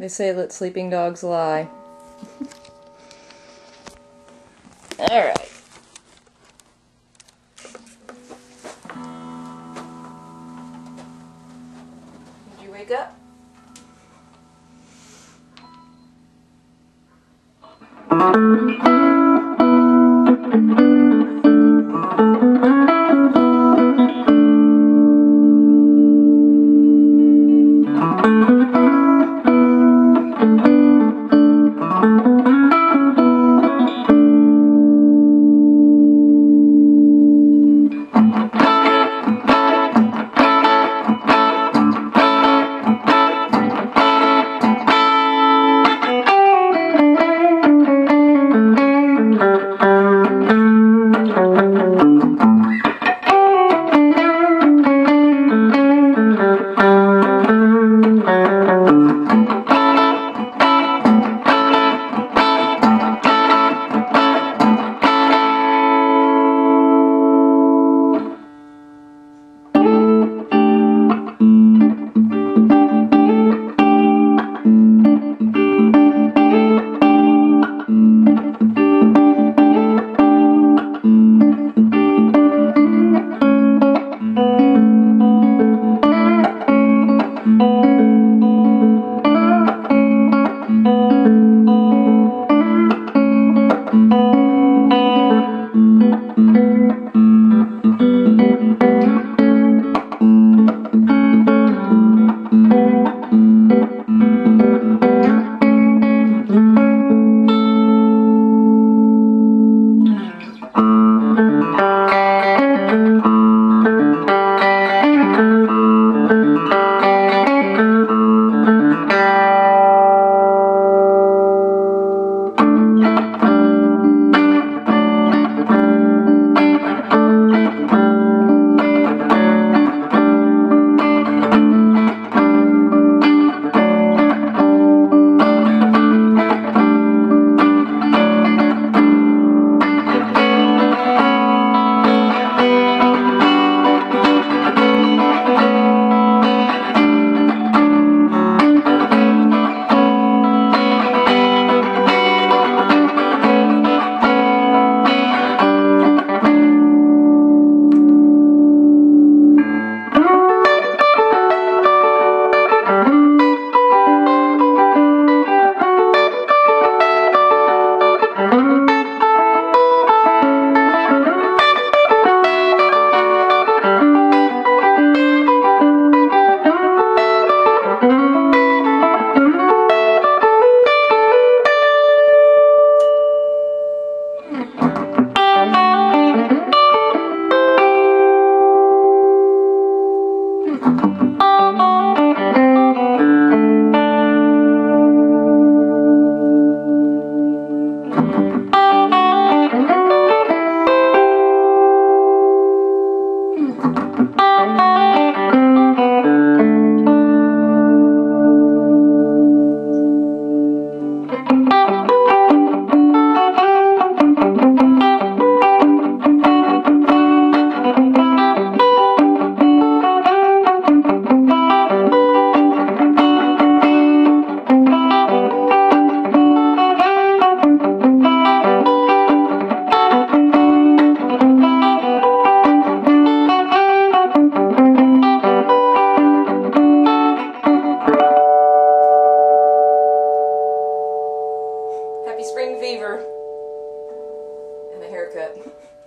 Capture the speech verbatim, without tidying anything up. They say let sleeping dogs lie. Alright. Did you wake up? Spring fever and a haircut.